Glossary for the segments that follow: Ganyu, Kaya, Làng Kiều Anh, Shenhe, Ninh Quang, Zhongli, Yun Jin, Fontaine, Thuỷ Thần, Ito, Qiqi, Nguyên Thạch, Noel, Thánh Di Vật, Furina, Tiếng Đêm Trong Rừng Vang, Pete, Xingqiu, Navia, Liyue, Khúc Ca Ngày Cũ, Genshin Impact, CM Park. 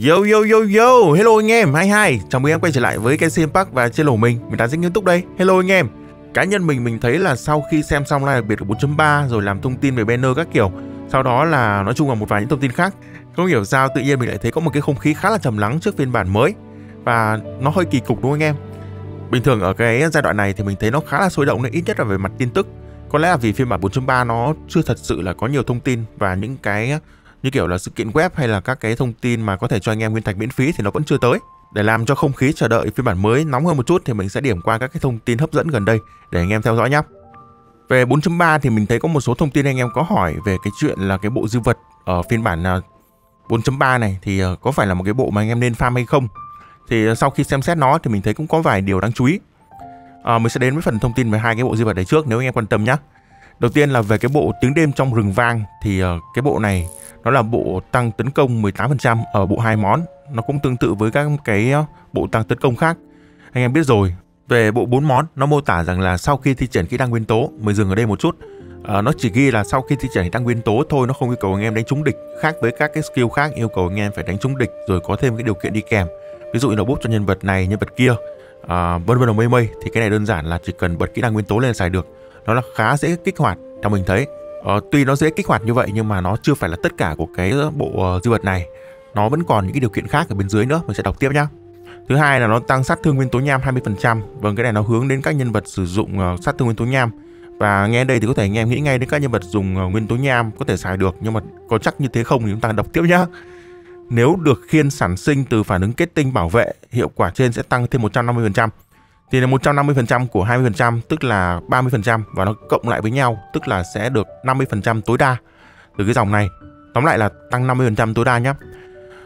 Yo, hello anh em, 22. Chào mừng em quay trở lại với cái CM Park và channel của mình đang rất nghiêm túc đây. Hello anh em. Cá nhân mình thấy là sau khi xem xong live đặc biệt của 4.3 rồi làm thông tin về banner các kiểu, sau đó là nói chung là một vài những thông tin khác, không hiểu sao tự nhiên mình lại thấy có một cái không khí khá là trầm lắng trước phiên bản mới. Và nó hơi kỳ cục đúng không anh em? Bình thường ở cái giai đoạn này thì mình thấy nó khá là sôi động nên ít nhất là về mặt tin tức. Có lẽ là vì phiên bản 4.3 nó chưa thật sự là có nhiều thông tin và những cái như kiểu là sự kiện web hay là các cái thông tin mà có thể cho anh em Nguyên Thạch miễn phí thì nó vẫn chưa tới. Để làm cho không khí chờ đợi phiên bản mới nóng hơn một chút thì mình sẽ điểm qua các cái thông tin hấp dẫn gần đây để anh em theo dõi nhé. Về 4.3 thì mình thấy có một số thông tin anh em có hỏi về cái chuyện là cái bộ di vật ở phiên bản 4.3 này thì có phải là một cái bộ mà anh em nên farm hay không? Thì sau khi xem xét nó thì mình thấy cũng có vài điều đáng chú ý. Mình sẽ đến với phần thông tin về hai cái bộ di vật đấy trước nếu anh em quan tâm nhé. Đầu tiên là về cái bộ Tiếng Đêm Trong Rừng Vang thì cái bộ này nó là bộ tăng tấn công 18% ở bộ 2 món. Nó cũng tương tự với các cái bộ tăng tấn công khác. Anh em biết rồi. Về bộ 4 món nó mô tả rằng là sau khi thi triển kỹ năng nguyên tố, mình dừng ở đây một chút. Nó chỉ ghi là sau khi thi triển kỹ năng nguyên tố thôi, nó không yêu cầu anh em đánh trúng địch. Khác với các cái skill khác yêu cầu anh em phải đánh trúng địch rồi có thêm cái điều kiện đi kèm. Ví dụ như là búp cho nhân vật này, nhân vật kia, vân vân mây mây. Thì cái này đơn giản là chỉ cần bật kỹ năng nguyên tố lên xài được. Nó là khá dễ kích hoạt theo mình thấy. Tuy nó dễ kích hoạt như vậy nhưng mà nó chưa phải là tất cả của cái bộ di vật này. Nó vẫn còn những cái điều kiện khác ở bên dưới nữa. Mình sẽ đọc tiếp nhá. Thứ hai là nó tăng sát thương nguyên tố nham 20%. Vâng, cái này nó hướng đến các nhân vật sử dụng sát thương nguyên tố nham. Và nghe đây thì có thể anh em nghĩ ngay đến các nhân vật dùng nguyên tố nham có thể xài được. Nhưng mà có chắc như thế không thì chúng ta đọc tiếp nhá. Nếu được khiên sản sinh từ phản ứng kết tinh bảo vệ, hiệu quả trên sẽ tăng thêm 150%. Thì là 150% của 20% tức là 30% và nó cộng lại với nhau tức là sẽ được 50% tối đa từ cái dòng này. Tóm lại là tăng 50% tối đa nhé.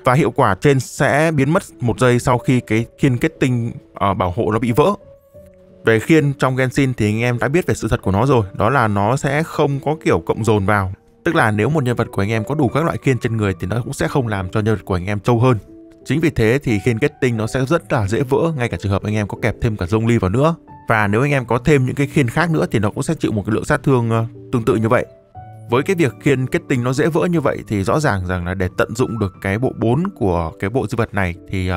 Và hiệu quả trên sẽ biến mất 1 giây sau khi cái khiên kết tinh bảo hộ nó bị vỡ. Về khiên trong Genshin thì anh em đã biết về sự thật của nó rồi. Đó là nó sẽ không có kiểu cộng dồn vào. Tức là nếu một nhân vật của anh em có đủ các loại khiên trên người thì nó cũng sẽ không làm cho nhân vật của anh em trâu hơn. Chính vì thế thì khiên kết tinh nó sẽ rất là dễ vỡ, ngay cả trường hợp anh em có kẹp thêm cả Zhongli vào nữa. Và nếu anh em có thêm những cái khiên khác nữa thì nó cũng sẽ chịu một cái lượng sát thương tương tự như vậy. Với cái việc khiên kết tinh nó dễ vỡ như vậy thì rõ ràng rằng là để tận dụng được cái bộ 4 của cái bộ di vật này thì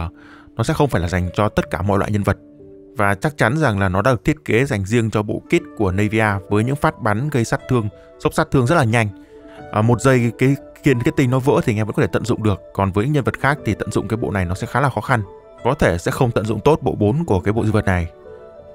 nó sẽ không phải là dành cho tất cả mọi loại nhân vật. Và chắc chắn rằng là nó đã được thiết kế dành riêng cho bộ kit của Navia với những phát bắn gây sát thương, sốc sát thương rất là nhanh. 1 giây cái khiên kết tinh nó vỡ thì anh em vẫn có thể tận dụng được. Còn với những nhân vật khác thì tận dụng cái bộ này nó sẽ khá là khó khăn. Có thể sẽ không tận dụng tốt bộ 4 của cái bộ di vật này.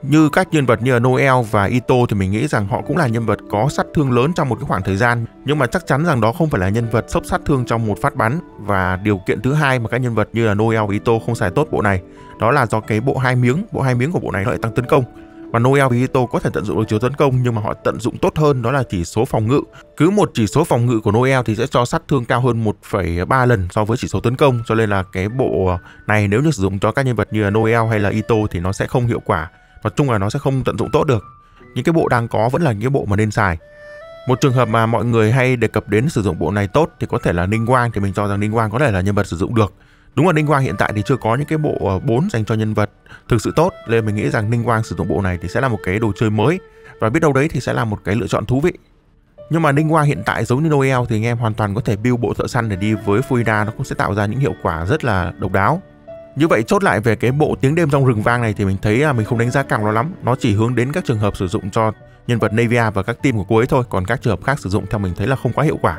Như các nhân vật như là Noel và Ito thì mình nghĩ rằng họ cũng là nhân vật có sát thương lớn trong một cái khoảng thời gian. Nhưng mà chắc chắn rằng đó không phải là nhân vật sốc sát thương trong một phát bắn. Và điều kiện thứ hai mà các nhân vật như là Noel và Ito không xài tốt bộ này, đó là do cái bộ hai miếng của bộ này nó lại tăng tấn công. Và Noel và Ito có thể tận dụng được chiều tấn công nhưng mà họ tận dụng tốt hơn đó là chỉ số phòng ngự. Cứ một chỉ số phòng ngự của Noel thì sẽ cho sát thương cao hơn 1,3 lần so với chỉ số tấn công. Cho nên là cái bộ này nếu như sử dụng cho các nhân vật như là Noel hay là Ito thì nó sẽ không hiệu quả. Nói chung là nó sẽ không tận dụng tốt được. Những cái bộ đang có vẫn là những cái bộ mà nên xài. Một trường hợp mà mọi người hay đề cập đến sử dụng bộ này tốt thì có thể là Ninh Quang. Thì mình cho rằng Ninh Quang có thể là nhân vật sử dụng được. Đúng là Ninh Quang hiện tại thì chưa có những cái bộ 4 dành cho nhân vật thực sự tốt. Nên mình nghĩ rằng Ninh Quang sử dụng bộ này thì sẽ là một cái đồ chơi mới. Và biết đâu đấy thì sẽ là một cái lựa chọn thú vị. Nhưng mà Ninh Quang hiện tại giống như Noel thì anh em hoàn toàn có thể build bộ thợ săn để đi với Furina. Nó cũng sẽ tạo ra những hiệu quả rất là độc đáo. Như vậy chốt lại về cái bộ Tiếng Đêm Trong Rừng Vang này thì mình thấy là mình không đánh giá cao nó lắm. Nó chỉ hướng đến các trường hợp sử dụng cho nhân vật Navia và các team của cô ấy thôi. Còn các trường hợp khác sử dụng theo mình thấy là không quá hiệu quả.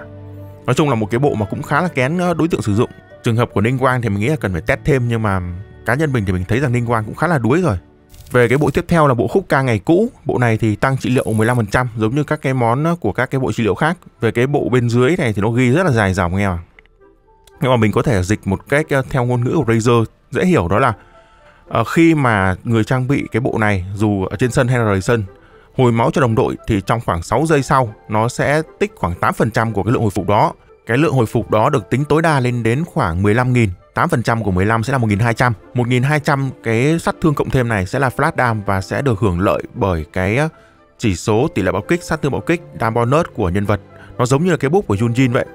Nói chung là một cái bộ mà cũng khá là kén đối tượng sử dụng. Trường hợp của Ninh Quang thì mình nghĩ là cần phải test thêm. Nhưng mà cá nhân mình thì mình thấy rằng Ninh Quang cũng khá là đuối rồi. Về cái bộ tiếp theo là bộ Khúc Ca Ngày Cũ. Bộ này thì tăng trị liệu 15% giống như các cái món của các cái bộ trị liệu khác. Về cái bộ bên dưới này thì nó ghi rất là dài dòng nghe. Nhưng mà mình có thể dịch một cách theo ngôn ngữ của Razer dễ hiểu, đó là khi mà người trang bị cái bộ này dù ở trên sân hay là rời sân hồi máu cho đồng đội thì trong khoảng 6 giây sau nó sẽ tích khoảng 8% của cái lượng hồi phục đó. Cái lượng hồi phục đó được tính tối đa lên đến khoảng 15.000. 8% của 15 sẽ là 1.200. 1.200 cái sát thương cộng thêm này sẽ là flash dam và sẽ được hưởng lợi bởi cái chỉ số tỷ lệ bạo kích, sát thương bạo kích, dam bonus của nhân vật. Nó giống như là cái buff của Yun Jin vậy.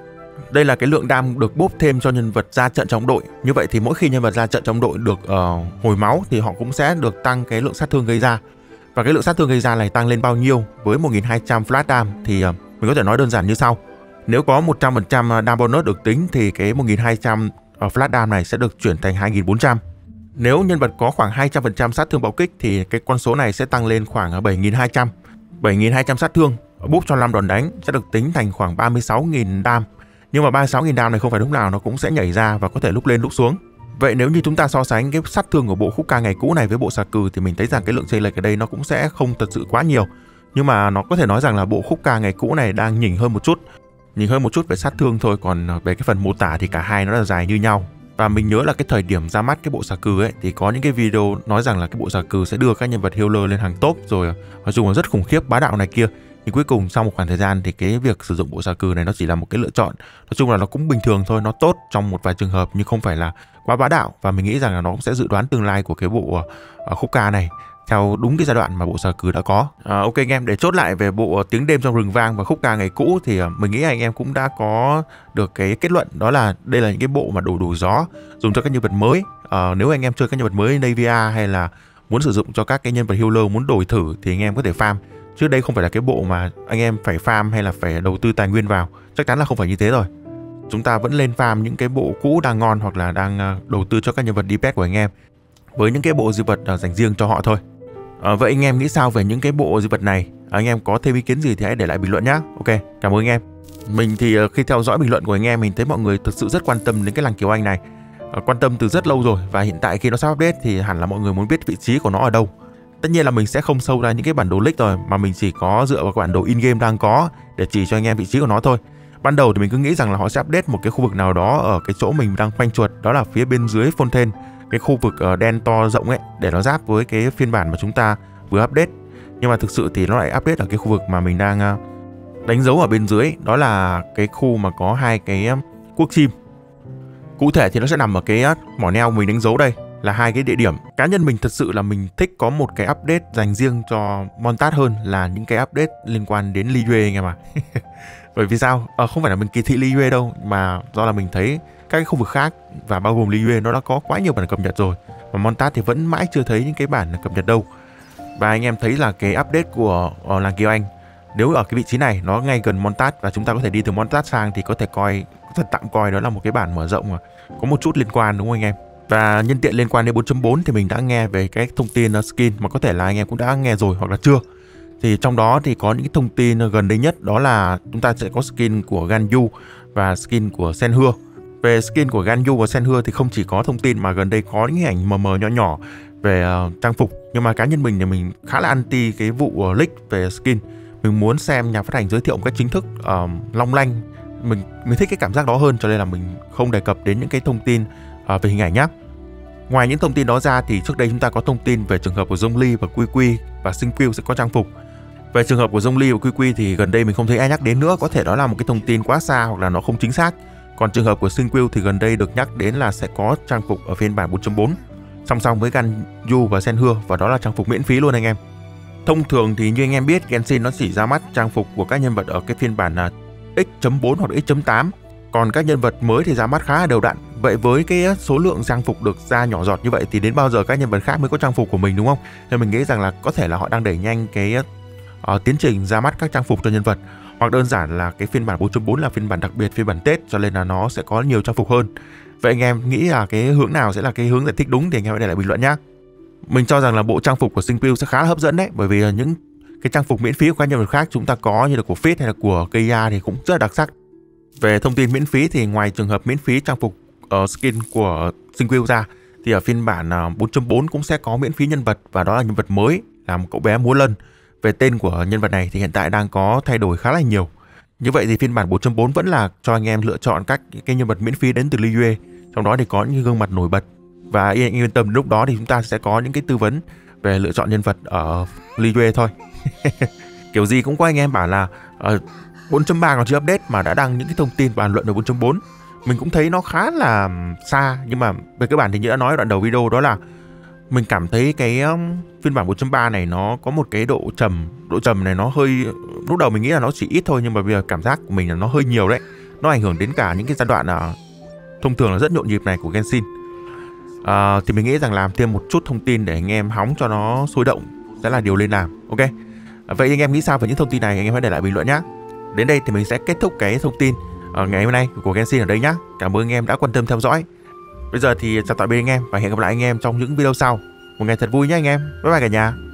Đây là cái lượng dam được bốp thêm cho nhân vật ra trận trong đội. Như vậy thì mỗi khi nhân vật ra trận trong đội được hồi máu thì họ cũng sẽ được tăng cái lượng sát thương gây ra. Và cái lượng sát thương gây ra này tăng lên bao nhiêu? Với 1.200 flash dam thì mình có thể nói đơn giản như sau. Nếu có 100% dam bonus được tính thì cái 1.200 ở flat arm này sẽ được chuyển thành 2400. Nếu nhân vật có khoảng 200% sát thương bạo kích thì cái con số này sẽ tăng lên khoảng 7200. 7200 sát thương, búp cho 5 đòn đánh sẽ được tính thành khoảng 36.000 dam. Nhưng mà 36.000 dam này không phải lúc nào nó cũng sẽ nhảy ra và có thể lúc lên lúc xuống. Vậy nếu như chúng ta so sánh cái sát thương của bộ Khúc Ca Ngày Cũ này với bộ Xà Cừ thì mình thấy rằng cái lượng chênh lệch ở đây nó cũng sẽ không thật sự quá nhiều. Nhưng mà nó có thể nói rằng là bộ Khúc Ca Ngày Cũ này đang nhỉnh hơn một chút. Nhỉnh hơn một chút về sát thương thôi, còn về cái phần mô tả thì cả hai nó là dài như nhau. Và mình nhớ là cái thời điểm ra mắt cái bộ Xà Cừ ấy thì có những cái video nói rằng là cái bộ Xà Cừ sẽ đưa các nhân vật healer lên hàng top rồi nói chung là rất khủng khiếp, bá đạo này kia. Nhưng cuối cùng sau một khoảng thời gian thì cái việc sử dụng bộ Xà Cừ này nó chỉ là một cái lựa chọn. Nói chung là nó cũng bình thường thôi, nó tốt trong một vài trường hợp nhưng không phải là quá bá đạo. Và mình nghĩ rằng là nó cũng sẽ dự đoán tương lai của cái bộ Khúc Ca này theo đúng cái giai đoạn mà bộ Xà Cừ đã có. Ok anh em, để chốt lại về bộ Tiếng Đêm Trong Rừng Vang và Khúc Ca Ngày Cũ thì mình nghĩ anh em cũng đã có được cái kết luận, đó là đây là những cái bộ mà đủ gió dùng cho các nhân vật mới. Nếu anh em chơi các nhân vật mới Navia hay là muốn sử dụng cho các cái nhân vật healer muốn đổi thử thì anh em có thể farm. Chứ đây không phải là cái bộ mà anh em phải farm hay là phải đầu tư tài nguyên vào. Chắc chắn là không phải như thế rồi. Chúng ta vẫn lên farm những cái bộ cũ đang ngon hoặc là đang đầu tư cho các nhân vật D-pad của anh em, với những cái bộ di vật dành riêng cho họ thôi. Vậy anh em nghĩ sao về những cái bộ di vật này? Anh em có thêm ý kiến gì thì hãy để lại bình luận nhé. Ok, cảm ơn anh em. Mình thì khi theo dõi bình luận của anh em, mình thấy mọi người thực sự rất quan tâm đến cái làng Kiều Anh này. Quan tâm từ rất lâu rồi, và hiện tại khi nó sắp update thì hẳn là mọi người muốn biết vị trí của nó ở đâu. Tất nhiên là mình sẽ không sâu ra những cái bản đồ leak rồi, mà mình chỉ có dựa vào bản đồ in-game đang có để chỉ cho anh em vị trí của nó thôi. Ban đầu thì mình cứ nghĩ rằng là họ sẽ update một cái khu vực nào đó ở cái chỗ mình đang khoanh chuột, đó là phía bên dưới Fontaine, cái khu vực đen to rộng ấy, để nó giáp với cái phiên bản mà chúng ta vừa update. Nhưng mà thực sự thì nó lại update ở cái khu vực mà mình đang đánh dấu ở bên dưới, đó là cái khu mà có hai cái cuốc chim. Cụ thể thì nó sẽ nằm ở cái mỏ neo mình đánh dấu đây, là hai cái địa điểm. Cá nhân mình thật sự là mình thích có một cái update dành riêng cho Montat hơn là những cái update liên quan đến Liyue anh em ạ. Bởi vì sao? Không phải là mình kỳ thị Liyue đâu, mà do là mình thấy các cái khu vực khác và bao gồm Liyue nó đã có quá nhiều bản cập nhật rồi, mà Montat thì vẫn mãi chưa thấy những cái bản cập nhật đâu. Và anh em thấy là cái update của làng Kiều Anh, nếu ở cái vị trí này nó ngay gần Montat và chúng ta có thể đi từ Montat sang thì có thể coi, tạm coi đó là một cái bản mở rộng mà có một chút liên quan, đúng không anh em? Và nhân tiện liên quan đến 4.4 thì mình đã nghe về cái thông tin skin mà có thể là anh em cũng đã nghe rồi hoặc là chưa. Thì trong đó thì có những thông tin gần đây nhất, đó là chúng ta sẽ có skin của Ganyu và skin của Shenhe. Về skin của Ganyu và Shenhe thì không chỉ có thông tin mà gần đây có những hình ảnh mờ mờ nhỏ nhỏ về trang phục. Nhưng mà cá nhân mình thì mình khá là anti cái vụ leak về skin. Mình muốn xem nhà phát hành giới thiệu một cách chính thức, long lanh. Mình thích cái cảm giác đó hơn, cho nên là mình không đề cập đến những cái thông tin về hình ảnh nhé. Ngoài những thông tin đó ra thì trước đây chúng ta có thông tin về trường hợp của Zhongli và Qiqi và Xingqiu sẽ có trang phục. Về trường hợp của Zhongli và Qiqi thì gần đây mình không thấy ai nhắc đến nữa, có thể đó là một cái thông tin quá xa hoặc là nó không chính xác. Còn trường hợp của Xingqiu thì gần đây được nhắc đến là sẽ có trang phục ở phiên bản 4.4 song song với Ganyu và Shenhe, và đó là trang phục miễn phí luôn anh em. Thông thường thì như anh em biết, Genshin nó chỉ ra mắt trang phục của các nhân vật ở cái phiên bản X.4 hoặc X.8, còn các nhân vật mới thì ra mắt khá là đều đặn. Vậy với cái số lượng trang phục được ra nhỏ giọt như vậy thì đến bao giờ các nhân vật khác mới có trang phục của mình, đúng không? Nên mình nghĩ rằng là có thể là họ đang đẩy nhanh cái tiến trình ra mắt các trang phục cho nhân vật, hoặc đơn giản là cái phiên bản 4.4 là phiên bản đặc biệt, phiên bản Tết, cho nên là nó sẽ có nhiều trang phục hơn. Vậy anh em nghĩ là cái hướng nào sẽ là cái hướng giải thích đúng thì anh em hãy để lại bình luận nhé. Mình cho rằng là bộ trang phục của Xingqiu sẽ khá là hấp dẫn đấy, bởi vì những cái trang phục miễn phí của các nhân vật khác chúng ta có như là của Pete hay là của Kaya thì cũng rất là đặc sắc. Về thông tin miễn phí thì ngoài trường hợp miễn phí trang phục skin của Xingqiu ra thì ở phiên bản 4.4 cũng sẽ có miễn phí nhân vật, và đó là nhân vật mới là một cậu bé múa lân. Về tên của nhân vật này thì hiện tại đang có thay đổi khá là nhiều. Như vậy thì phiên bản 4.4 vẫn là cho anh em lựa chọn các cái nhân vật miễn phí đến từ Liyue, trong đó thì có những gương mặt nổi bật. Và yên tâm, lúc đó thì chúng ta sẽ có những cái tư vấn về lựa chọn nhân vật ở Liyue thôi. Kiểu gì cũng có anh em bảo là 4.3 còn chưa update mà đã đăng những cái thông tin bàn luận về 4.4. Mình cũng thấy nó khá là xa, nhưng mà về cơ bản thì như đã nói đoạn đầu video, đó là mình cảm thấy cái phiên bản 4.3 này nó có một cái độ trầm này nó hơi, lúc đầu mình nghĩ là nó chỉ ít thôi, nhưng mà bây giờ cảm giác của mình là nó hơi nhiều đấy. Nó ảnh hưởng đến cả những cái giai đoạn thông thường là rất nhộn nhịp này của Genshin. Thì mình nghĩ rằng làm thêm một chút thông tin để anh em hóng cho nó sôi động sẽ là điều nên làm. Ok, vậy anh em nghĩ sao về những thông tin này? Anh em hãy để lại bình luận nhé. Đến đây thì mình sẽ kết thúc cái thông tin ngày hôm nay của Genshin ở đây nhé. Cảm ơn anh em đã quan tâm theo dõi. Bây giờ thì chào tạm biệt anh em và hẹn gặp lại anh em trong những video sau. Một ngày thật vui nhé anh em. Bye bye cả nhà.